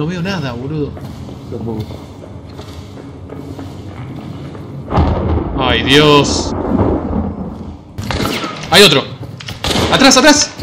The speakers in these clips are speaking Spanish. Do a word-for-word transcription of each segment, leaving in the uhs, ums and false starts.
No veo nada, boludo. Tampoco. ¡Ay, Dios! ¡Hay otro! ¡Atrás, atrás!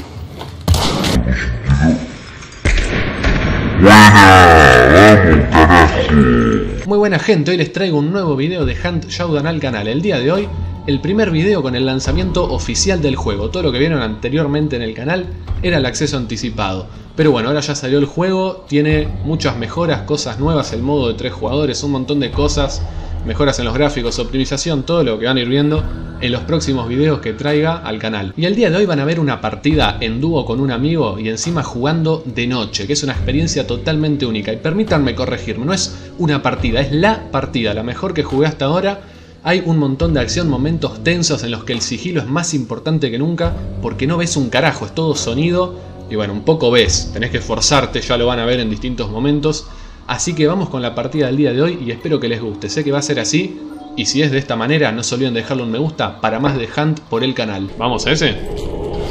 Muy buena gente, hoy les traigo un nuevo video de Hunt Showdown al canal. El día de hoy, el primer video con el lanzamiento oficial del juego. Todo lo que vieron anteriormente en el canal era el acceso anticipado. Pero bueno, ahora ya salió el juego, tiene muchas mejoras, cosas nuevas, el modo de tres jugadores, un montón de cosas, mejoras en los gráficos, optimización, todo lo que van a ir viendo en los próximos videos que traiga al canal. Y el día de hoy van a ver una partida en dúo con un amigo y encima jugando de noche, que es una experiencia totalmente única. Y permítanme corregirme, no es una partida, es la partida, la mejor que jugué hasta ahora. Hay un montón de acción, momentos tensos en los que el sigilo es más importante que nunca porque no ves un carajo, es todo sonido y bueno, un poco ves, tenés que esforzarte, ya lo van a ver en distintos momentos. Así que vamos con la partida del día de hoy y espero que les guste, sé que va a ser así. Y si es de esta manera, no se olviden dejarle un me gusta para más de Hunt por el canal. ¿Vamos a ese?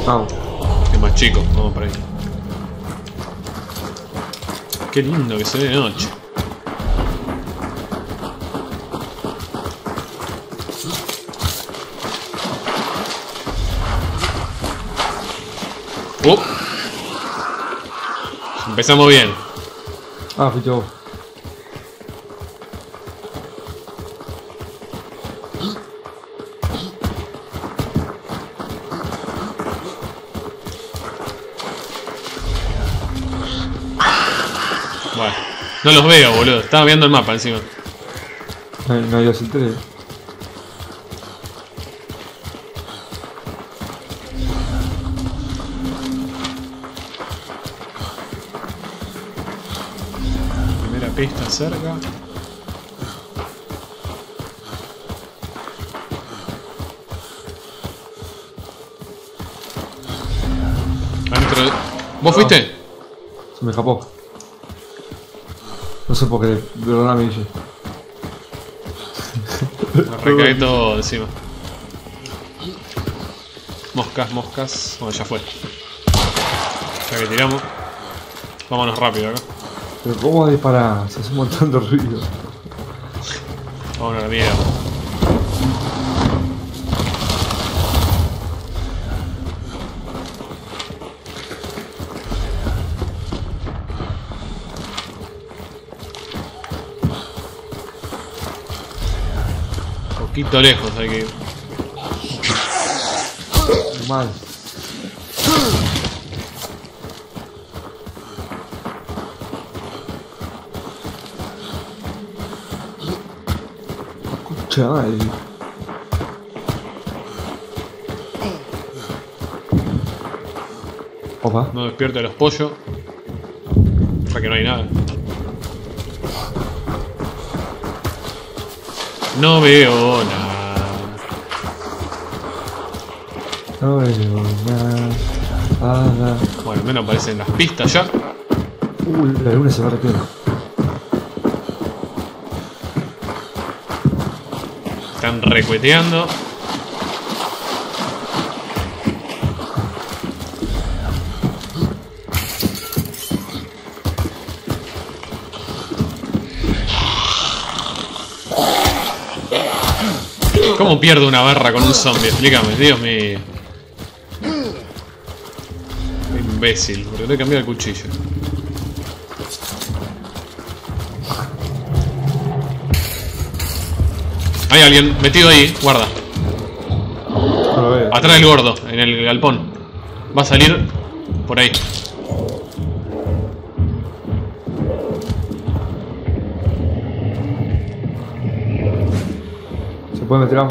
Vamos. Es más chico, vamos por ahí. Qué lindo que se ve de noche. Oh. Empezamos bien. Ah, fui yo. Bueno, no los veo, boludo. Estaba viendo el mapa encima. Ay, no, yo sí te veo. Primera pista cerca. Adentro de... ¿Vos fuiste? Se me escapó. No sé por qué, de verdad me dije. Me recae todo encima. Moscas, moscas. Bueno, ya fue. Ya que tiramos. Vámonos rápido acá. Pero ¿cómo vas a disparar? Se hace un montón de ruido. Vámonos a la mierda. Un poquito lejos hay que ir. Mal. Escucha, madre. Opa. No despierte a los pollos. O sea que no hay nada. No veo nada. No veo nada. Ah, nada. Bueno, al menos aparecen las pistas ya. Uy, uh, la luna se va a arrepentir. Están recueteando. ¿Cómo pierdo una barra con un zombie? Explícame, Dios mío. Qué imbécil, porque le he cambiado el cuchillo. Hay alguien metido ahí, guarda. Atrás del gordo, en el galpón. Va a salir por ahí.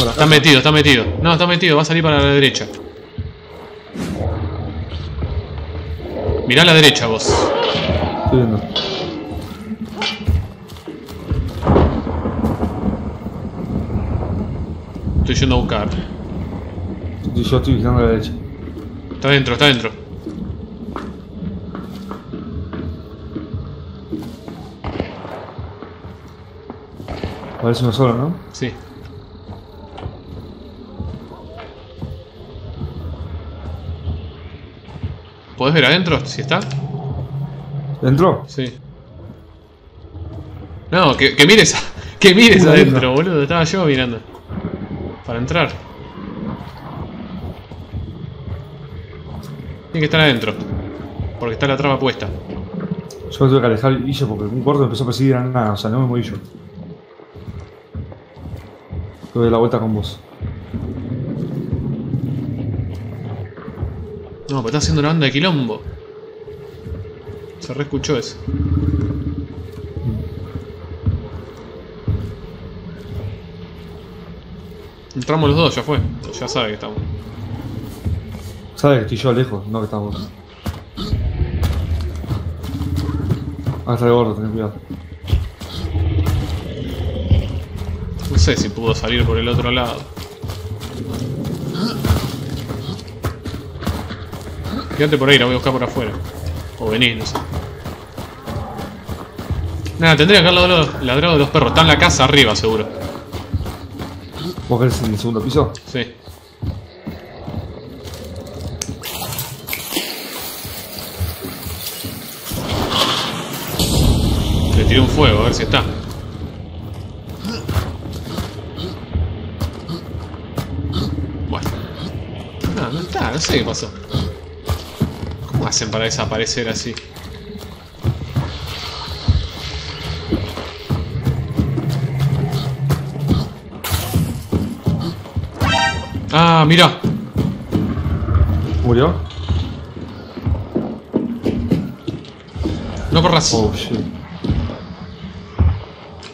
Está metido, está metido. No, está metido, va a salir para la derecha. Mirá a la derecha vos. Estoy viendo. Estoy yendo a buscar. Yo estoy vigilando a la derecha. Está dentro, está dentro. Parece uno solo, ¿no? Sí. ¿Podés ver adentro si está? ¿Dentro? Sí. No, que, que mires que mires uh, adentro, no. Boludo. Estaba yo mirando. Para entrar. Tiene que estar adentro. Porque está la traba puesta. Yo me tuve que alejar y yo porque un gordo empezó a perseguir a nada. O sea, no me moví yo. Tuve que dar la vuelta con vos. No, pero está haciendo una banda de quilombo. Se re escuchó eso. Entramos los dos, ya fue. Ya sabe que estamos. Sabe que estoy yo lejos, no que estamos. Ah, está de gordo, tenés cuidado. No sé si pudo salir por el otro lado. Quédate por ahí, la voy a buscar por afuera. O venís, no sé. Nada, tendría que haber ladrado de los perros. Está en la casa arriba, seguro. ¿Vos querés en el segundo piso? Sí. Le tiré un fuego, a ver si está. Bueno. No, no está, no sé qué pasó. ¿Cómo hacen para desaparecer así? Ah, mira. ¿Murió? No corras. Oh, shit.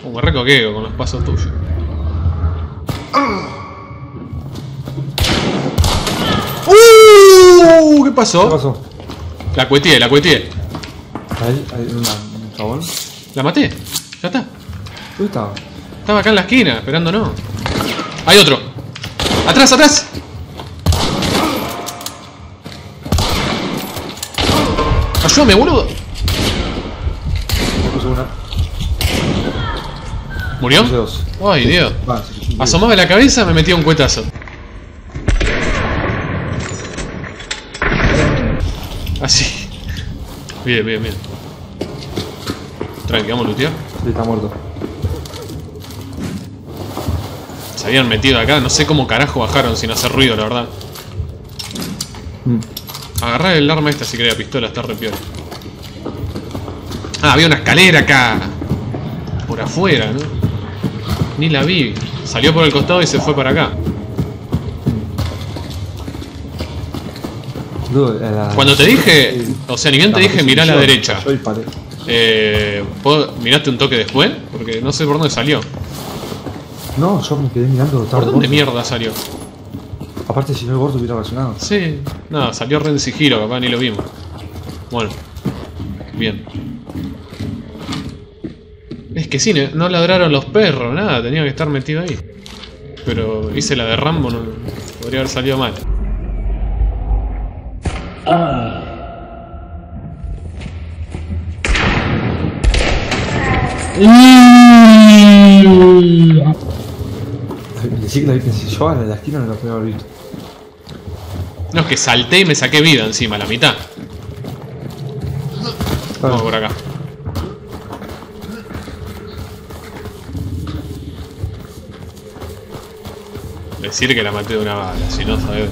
Un barraco quego con los pasos tuyos. Uh, ¿qué pasó? ¿Qué pasó? La cueteé, la cueteé. Ahí, ahí, una, un jabón. La maté, ya está. ¿Dónde estaba? Estaba acá en la esquina, esperando no. Hay otro. ¡Atrás, atrás! ¡Ayúdame, boludo! ¿Murió? ¡Ay, Dios! Asomaba la cabeza, me metía un cuetazo. Así. Bien, bien, bien. Tranqui, vamos a lootear. Sí, está muerto. Se habían metido acá, no sé cómo carajo bajaron sin hacer ruido, la verdad. Mm. Agarrar el arma esta si quería pistola, está re peor. Ah, había una escalera acá. Por afuera, ¿no? Ni la vi. Salió por el costado y se fue para acá. Cuando te dije, o sea, ni bien te dije mirá a la derecha. Eh, ¿miraste un toque después? Porque no sé por dónde salió. No, yo me quedé mirando. ¿Por dónde mierda salió? Aparte, si no el gordo hubiera reaccionado. Sí, no, salió re en sigilo, capaz ni lo vimos. Bueno, bien. Es que sí, no ladraron los perros, nada, tenía que estar metido ahí. Pero hice la de Rambo, no, podría haber salido mal. Ah. Mm. Decir que la viste, si yo a la esquina no la podía haber visto. No, es que salté y me saqué vida encima, la mitad. Vamos no, por acá. Decir que la maté de una bala, si no sabés.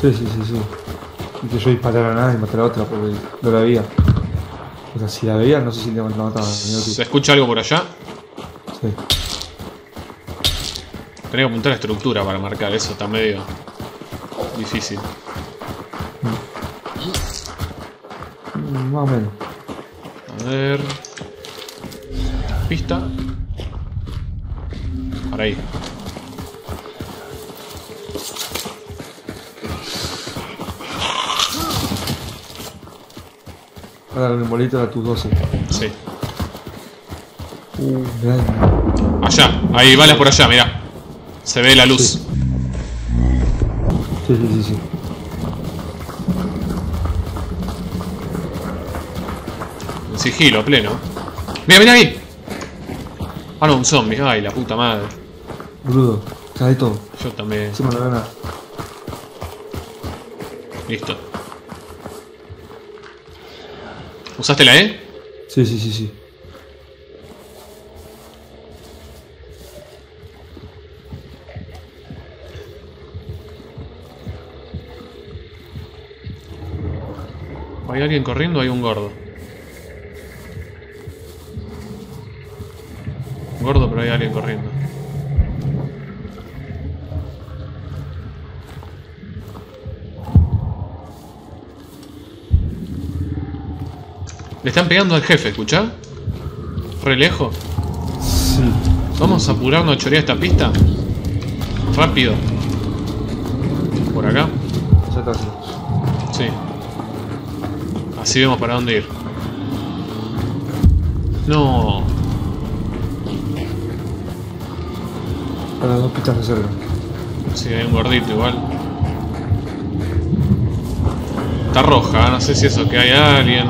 Sí, sí, sí, sí. Y que yo disparara a nada y matara a otra porque no la veía. O sea, si la veía, no sé si la mataba. ¿Se escucha algo por allá? Sí. Tenés que apuntar la estructura para marcar, eso está medio difícil. Mm, más o menos. A ver. Pista. Para ahí. Para darle un bolito a tus doce. Sí. Uh, allá, ahí, balas por allá, mirá. Se ve la luz. Sí, sí, sí, sí. En sigilo, pleno. Mira, mira ahí. Ah, no, un zombie. Ay, la puta madre. Brudo, cae todo. Yo también. Sí, me la gana. Listo. ¿Usaste la E? Sí, sí, sí, sí. ¿Hay alguien corriendo o hay un gordo? Gordo, pero hay alguien corriendo. Le están pegando al jefe, ¿escuchá? Re lejos. Sí. Vamos a apurarnos a chorear esta pista. Rápido. Por acá. Ya está. Sí. Así vemos para dónde ir. No. Para las dos pistas de cerca. Sí, hay un gordito igual. Está roja, no sé si eso que hay alguien.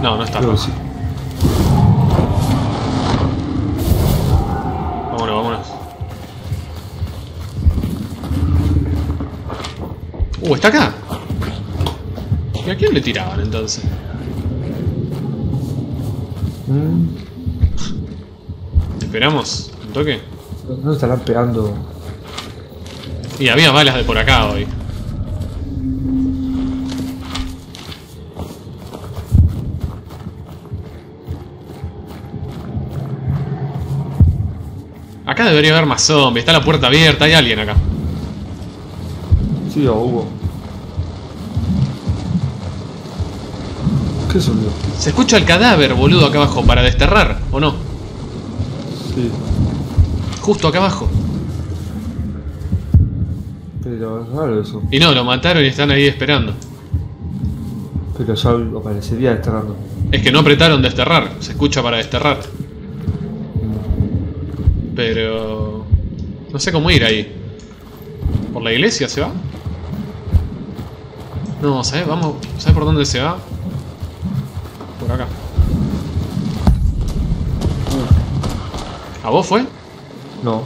No, no está roja. Sí. Vámonos, vámonos. Uh, está acá. ¿Y a quién le tiraban entonces? Mm. ¿Esperamos un toque? No estarán pegando. Y había balas de por acá hoy. Acá debería haber más zombies. Está la puerta abierta. Hay alguien acá. Sí, o hubo. Se escucha el cadáver, boludo, acá abajo. Para desterrar, ¿o no? Sí. Justo acá abajo. Pero es raro eso. Y no, lo mataron y están ahí esperando. Pero ya aparecería desterrando. Es que no apretaron desterrar. Se escucha para desterrar. Pero... no sé cómo ir ahí. ¿Por la iglesia se va? No, ¿sabes? Vamos... ¿sabes por dónde se va? Por acá. ¿A vos fue? No.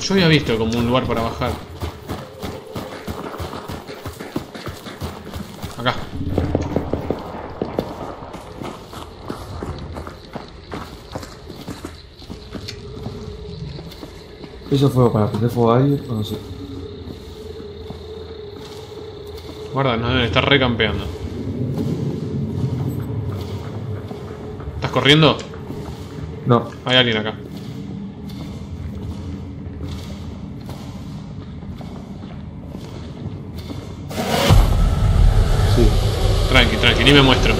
Yo había visto como un lugar para bajar. Acá. ¿Eso fue para prender fuego a alguien o no sé? Guarda, nos deben estar recampeando. ¿Estás corriendo? No. Hay alguien acá. Sí. Tranqui, tranqui, ni me muestro.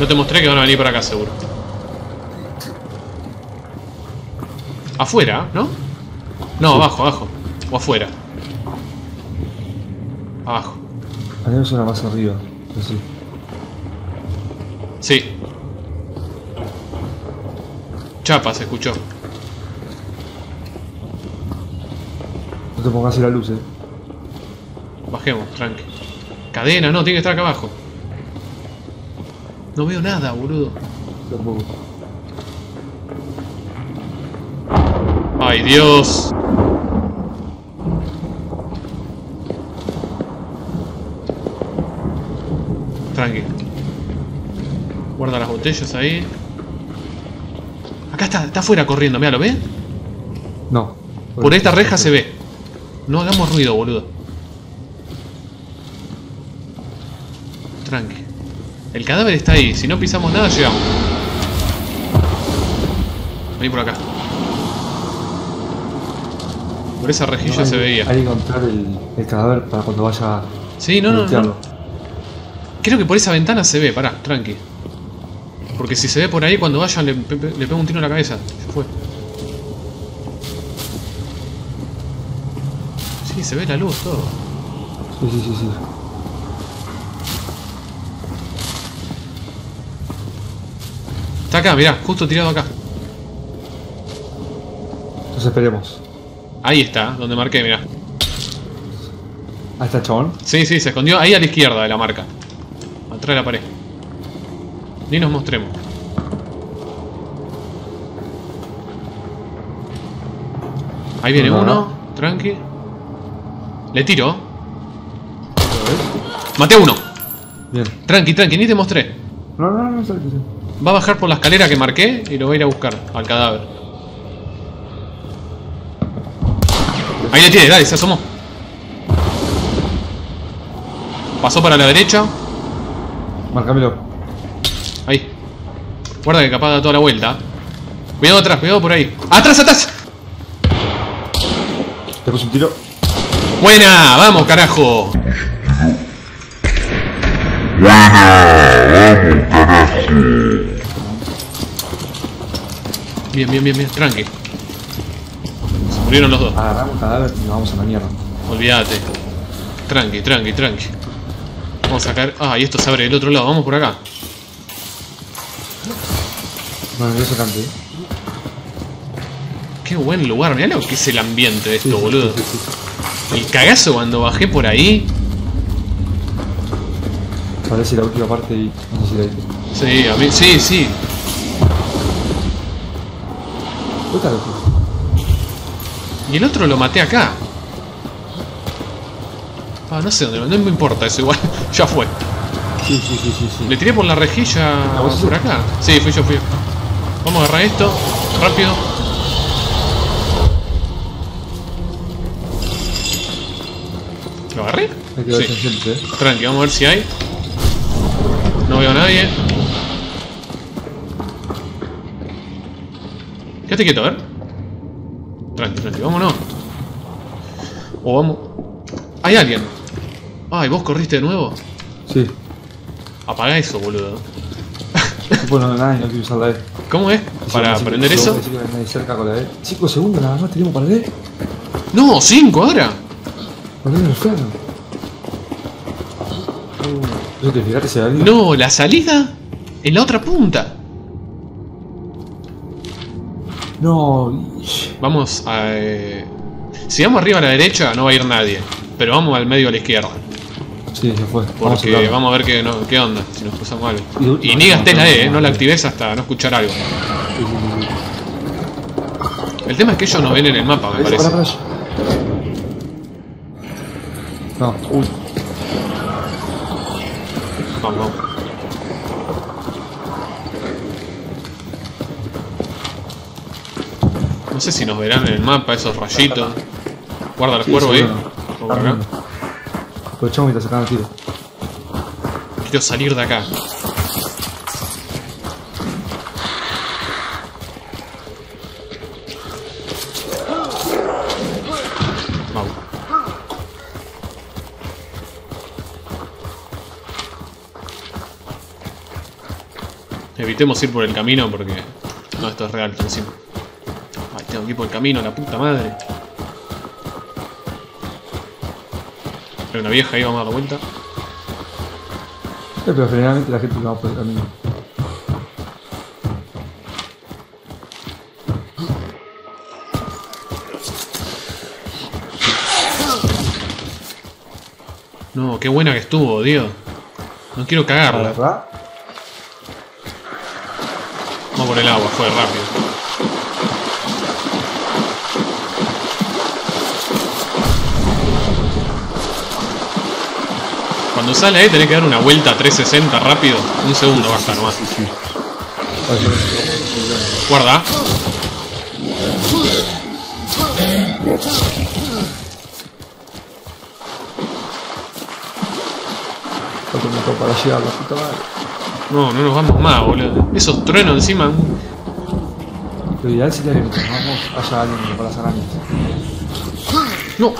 No te mostré que van a venir para acá seguro. Afuera, ¿no? No, sí. Abajo, abajo. O afuera. Abajo. A mí me suena más arriba, así. Sí. Chapa se escuchó. No te pongas la luz, eh. Bajemos, tranqui. Cadena, no, tiene que estar acá abajo. No veo nada, boludo. Tampoco. Ay, Dios. Tranqui. Guarda las botellas ahí. Acá está, está afuera corriendo, mirá, ¿lo ves? No. Por, por esta reja se ve. No hagamos ruido, boludo. Tranqui. El cadáver está ahí, si no pisamos nada llegamos. Vení por acá. Por esa rejilla no, hay, se veía. Hay que encontrar el, el cadáver para cuando vaya. Sí, no, no, no. Creo que por esa ventana se ve, pará, tranqui. Porque si se ve por ahí, cuando vayan le, le pego un tiro en la cabeza. Se fue. Sí, se ve la luz, todo. Sí, sí, sí, sí. Está acá, mirá, justo tirado acá. Entonces esperemos. Ahí está, donde marqué, mirá. ¿Ahí está el chabón? Sí, sí, se escondió ahí a la izquierda de la marca. Atrás de la pared. Ni nos mostremos. Ahí viene no, no, uno. No. Tranqui. Le tiro. Maté a uno. Bien. Tranqui, tranqui. Ni te mostré. No, no, no. Va a bajar por la escalera que marqué y lo voy a ir a buscar al cadáver. Ahí le tiene, dale, se asomó. Pasó para la derecha. Marcámelo. Ahí. Guarda que capaz da toda la vuelta. Cuidado atrás, cuidado por ahí. ¡Atrás, atrás! Te puse un tiro. ¡Buena! ¡Vamos, carajo! ¡Buena! ¡Vamos, carajo! Bien, bien, bien, bien. Tranqui. Se murieron los dos. Agarramos el cadáver y nos vamos a la mierda. Olvídate. Tranqui, tranqui, tranqui. Vamos a sacar... Ah, y esto se abre del otro lado. Vamos por acá. No, no se cante. Qué buen lugar. Mirá lo que es el ambiente de esto, sí, boludo. Sí, sí, sí. El cagazo cuando bajé por ahí. Parece la última parte y... No sé si la viste. Sí, a mí... Sí, sí. Puta loco. Y el otro lo maté acá. Ah, no sé dónde, no me importa eso igual. Ya fue. Sí, sí, sí, sí, sí. Le tiré por la rejilla por acá. Sí, fui yo, fui yo. Vamos a agarrar esto. Rápido. ¿Lo agarré? Sí. Tranqui, vamos a ver si hay. No veo a nadie. Quédate quieto, a ver. Tranqui, tranqui, vámonos. O vamos. Hay alguien. Ay, ah, ¿vos corriste de nuevo? Sí. Apaga eso, boludo. Bueno, nada, no quiero usar la E. ¿Cómo es? ¿Para aprender eso? cinco segundos nada más tenemos para leer. No, cinco ahora. ¿Para qué nos quedan? ¿No te fijaste si hay alguien? No, la salida en la otra punta. No. Vamos a... Eh... Si vamos arriba a la derecha no va a ir nadie. Pero vamos al medio a la izquierda. Sí, se fue. Porque vamos a, vamos a ver qué, no, qué onda, si nos cruzamos algo. Y, y ni gastes la E, eh, no la actives hasta no escuchar algo. El tema es que ellos no ven en el mapa, me parece. No, uy. Vamos, vamos. No sé si nos verán en el mapa esos rayitos. Guarda los cuervos ahí. Aprovechamos y te sacan el tiro. Quiero salir de acá. Vamos. Evitemos ir por el camino porque... No, esto es real, encima. Ay, tengo que ir por el camino, la puta madre. Una vieja ahí, vamos a dar la vuelta. Sí, pero generalmente la gente va por el camino. No, qué buena que estuvo, tío. No quiero cagarla. ¿Verdad? Vamos por el agua, fue rápido. Cuando sale ahí tenés que dar una vuelta trescientos sesenta rápido. Un segundo basta nomás. Guarda. No, no nos vamos más, boludo. Esos truenos encima. Lo ideal sería que nos vamos allá alguien para las arañas. No.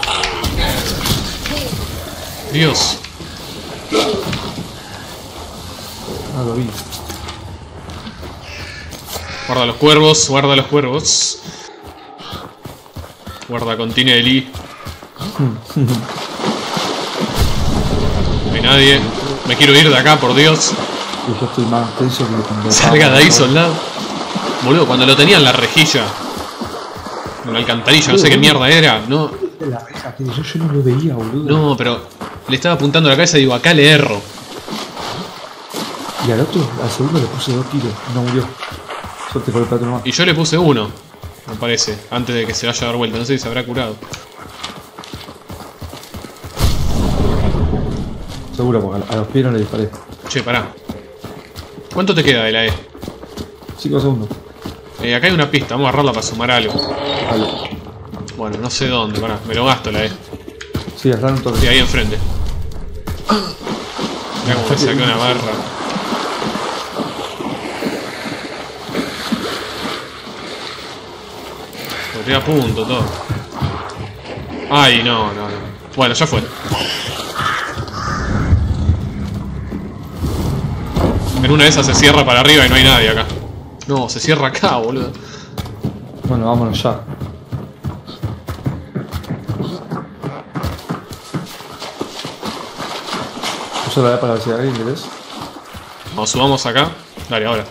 Dios. Ah, lo vi. Guarda los cuervos, guarda los cuervos. Guarda, contiene el I. No hay nadie. Me quiero ir de acá, por Dios. Yo estoy más tenso que cuando... Salga de ahí, soldado. Boludo, cuando lo tenía en la rejilla. En la alcantarilla, no sé qué mierda era. No. La reja, tío, yo no lo veía, boludo. No, pero... Le estaba apuntando a la cabeza y digo, acá le erro. Y al otro, al segundo le puse dos tiros, no murió. Suerte por el plato nomás. Y yo le puse uno, me parece, antes de que se vaya a dar vuelta. No sé si se habrá curado. Seguro, porque a los pies no le disparé. Che, pará. ¿Cuánto te queda de la E? cinco segundos. Eh, acá hay una pista, vamos a agarrarla para sumar algo. Vale. Bueno, no sé dónde, pará, me lo gasto la E. Sí, está en todo. Sí, ahí enfrente. Mirá cómo me saqué una barra. Lo tiré a punto todo. Ay, no, no, no. Bueno, ya fue. En una de esas se cierra para arriba y no hay nadie acá. No, se cierra acá, boludo. Bueno, vámonos ya. Usa la E para ver si hay alguien, ¿querés? Nos subamos acá. Dale, ahora.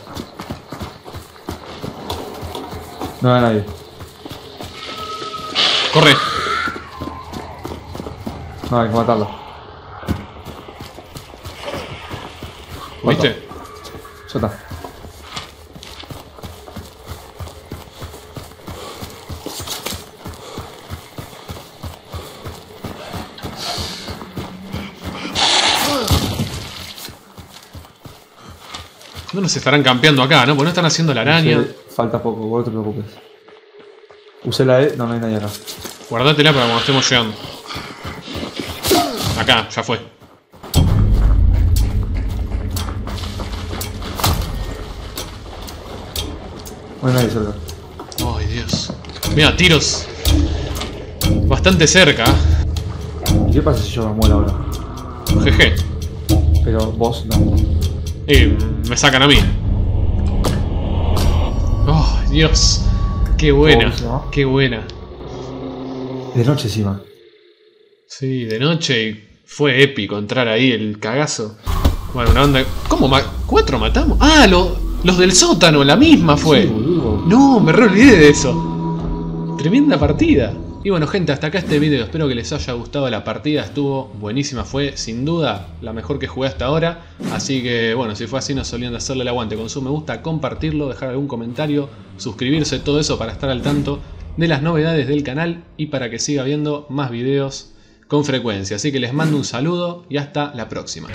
No hay nadie. Corre. No, hay que matarlo. ¿Viste? Ya está. No nos estarán campeando acá, ¿no? Porque no están haciendo la araña. Sí, falta poco, vos no te preocupes. Usé la E, no, no hay nadie acá. Guardatela para cuando estemos llegando. Acá, ya fue. No hay nadie cerca. Ay, Dios. Mira, tiros. Bastante cerca. ¿Y qué pasa si yo me muero ahora? Jeje. Pero vos no. Y me sacan a mí. Oh, Dios. Qué buena. Vos, ¿no? Qué buena. De noche encima. Sí, de noche y fue épico entrar ahí, el cagazo. Bueno, una onda... ¿Cómo? Ma ¿Cuatro matamos? Ah, lo, los del sótano, la misma fue. Sí, no, me re olvidé de eso. Tremenda partida. Y bueno, gente, hasta acá este video. Espero que les haya gustado la partida. Estuvo buenísima, fue sin duda la mejor que jugué hasta ahora. Así que, bueno, si fue así, no se olviden de hacerle el aguante con su me gusta, compartirlo, dejar algún comentario, suscribirse, todo eso para estar al tanto de las novedades del canal y para que siga viendo más videos con frecuencia. Así que les mando un saludo y hasta la próxima.